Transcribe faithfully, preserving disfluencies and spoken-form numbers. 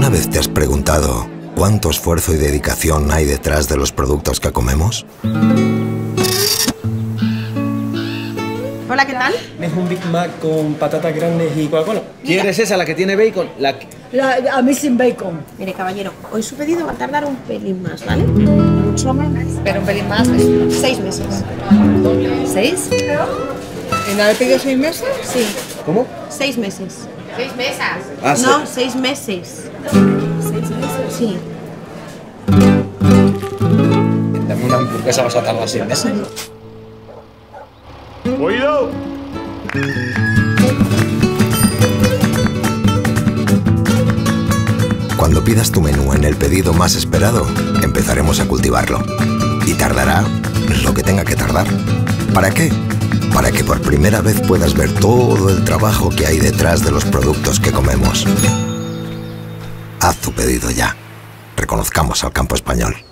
¿Alguna vez te has preguntado cuánto esfuerzo y dedicación hay detrás de los productos que comemos? Hola, ¿qué tal? Es un Big Mac con patatas grandes y Coca-Cola. ¿Quieres esa, la que tiene bacon? La... La, a mí sin bacon. Mire, caballero, hoy su pedido va a tardar un pelín más, ¿vale? Mucho menos. Pero un pelín más, ¿ves? Seis meses. ¿Seis? ¿En haber pedido seis meses? Sí. ¿Cómo? Seis meses. ¿Seis mesas? Ah, no, sí. seis meses. ¿Seis meses? Sí. Dame una hamburguesa, vas a tardar seis meses. ¡Oído! Cuando pidas tu menú en el pedido más esperado, empezaremos a cultivarlo. Y tardará lo que tenga que tardar. ¿Para qué? Para que por primera vez puedas ver todo el trabajo que hay detrás de los productos que comemos. Haz tu pedido ya. Reconozcamos al campo español.